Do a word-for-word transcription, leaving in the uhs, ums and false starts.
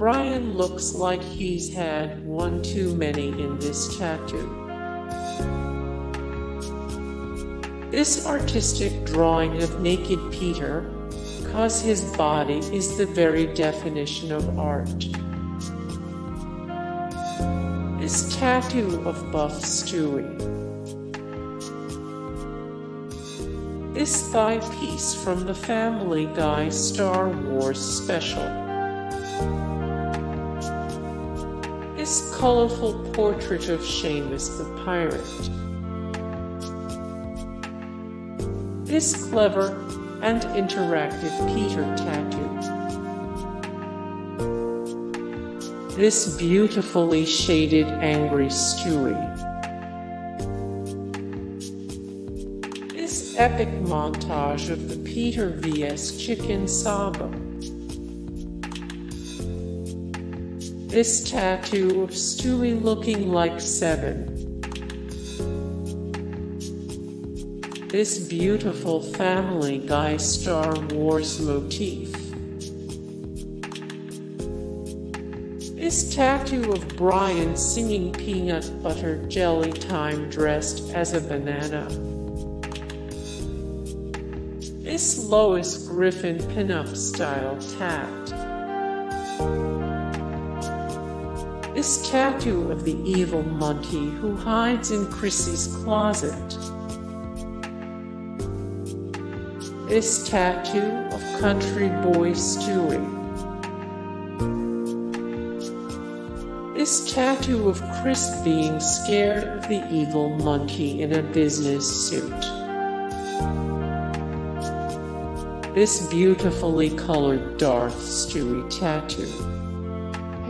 Brian looks like he's had one too many in this tattoo. This artistic drawing of naked Peter, because his body is the very definition of art. This tattoo of Buff Stewie. This thigh piece from the Family Guy Star Wars special. This colorful portrait of Seamus the pirate. This clever and interactive Peter tattoo. This beautifully shaded angry Stewie. This epic montage of the Peter versus Chicken Saba. This tattoo of Stewie looking like Seven. This beautiful Family Guy Star Wars motif. This tattoo of Brian singing Peanut Butter Jelly Time dressed as a banana. This Lois Griffin pinup style tat. This tattoo of the evil monkey who hides in Chrissy's closet. This tattoo of country boy Stewie. This tattoo of Chris being scared of the evil monkey in a business suit. This beautifully colored Darth Stewie tattoo.